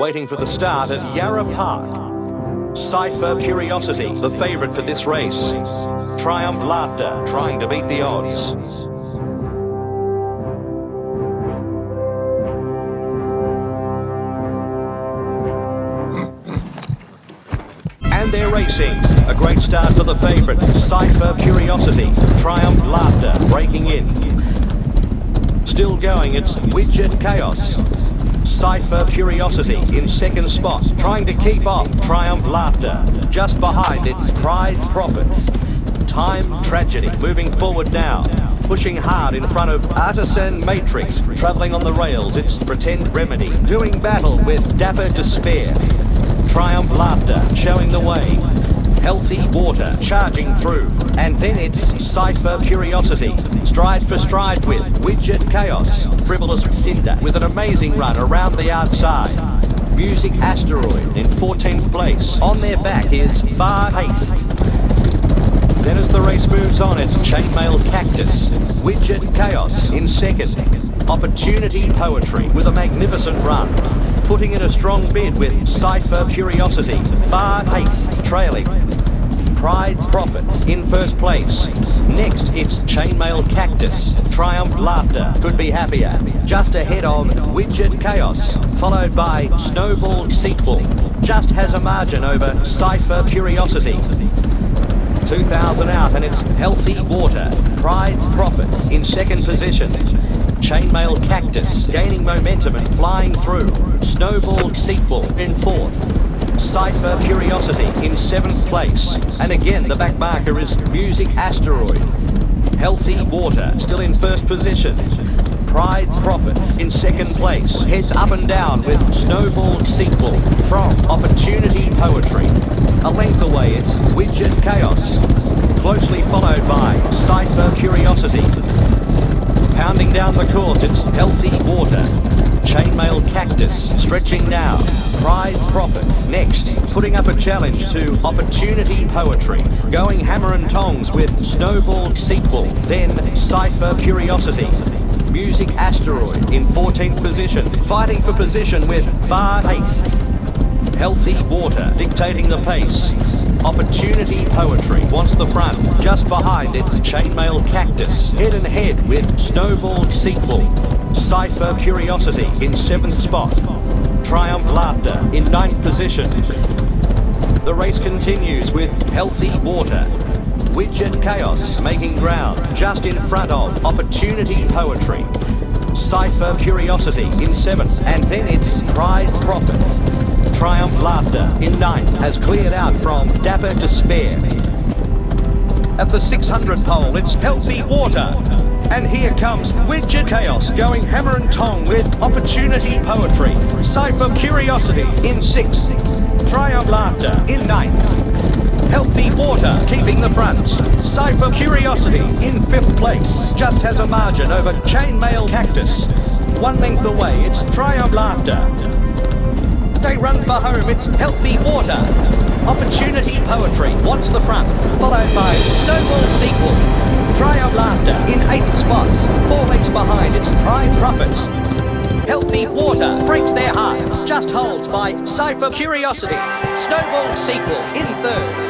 waiting for the start at Yarra Park. Cypher Curiosity, the favourite for this race. Triumph Laughter, trying to beat the odds. And they're racing. A great start for the favourite, Cypher Curiosity. Triumph Laughter, breaking in. Still going, it's Widget Chaos. Cypher Curiosity in second spot, trying to keep off Triumph Laughter. Just behind, it's Pride's Profits. Time Tragedy moving forward now, pushing hard in front of Artisan Matrix. Travelling on the rails, it's Pretend Remedy, doing battle with Dapper Despair. Triumph Laughter showing the way. Healthy Water charging through. And then it's Cypher Curiosity, stride for stride with Widget Chaos. Frivolous Cinder with an amazing run around the outside. Music Asteroid in 14th place. On their back is Far Haste. Then as the race moves on, it's Chainmail Cactus. Widget Chaos in second. Opportunity Poetry with a magnificent run, putting in a strong bid with Cypher Curiosity. Far Haste trailing. Pride's Profits in first place. Next, it's Chainmail Cactus. Triumph Laughter could be happier. Just ahead of Widget Chaos, followed by Snowball Sequel. Just has a margin over Cypher Curiosity. 2,000 out, and it's Healthy Water. Pride's Profits in second position. Chainmail Cactus gaining momentum and flying through. Snowball Sequel in fourth. Cypher Curiosity in seventh place. And again, the back marker is Music Asteroid. Healthy Water still in first position. Pride's Profits in second place. Heads up and down with Snowball Sequel from Opportunity Poetry. A length away, it's Widget Chaos. Closely followed by Cypher Curiosity. Pounding down the course, it's Healthy Water. Chainmail Cactus, stretching now. Pride's Profits next, putting up a challenge to Opportunity Poetry. Going hammer and tongs with Snowball Sequel. Then Cypher Curiosity. Music Asteroid in 14th position. Fighting for position with Far Haste. Healthy Water dictating the pace. Opportunity Poetry wants the front. Just behind, it's Chainmail Cactus. Head and head with Snowball Sequel. Cypher Curiosity in 7th spot. Triumph Laughter in 9th position. The race continues with Healthy Water. Widget Chaos making ground just in front of Opportunity Poetry. Cypher Curiosity in 7th, and then it's Pride's Profits. Triumph Laughter in 9th has cleared out from Dapper Despair. At the 600 pole, it's Healthy Water. And here comes Widget Chaos going hammer and tong with Opportunity Poetry. Cypher Curiosity in 6th. Triumph Laughter in 9th. Healthy Water keeping the front. Cypher Curiosity in 5th place. Just has a margin over Chainmail Cactus. One length away, it's Triumph Laughter. They run for home, it's Healthy Water. Opportunity Poetry wants the front, followed by Snowball Sequel. Triumph Laughter in 8th spots. 4 lengths behind, it's Pride's Profits. Healthy Water breaks their hearts, just holds by Cypher Curiosity. Snowball Sequel in 3rd.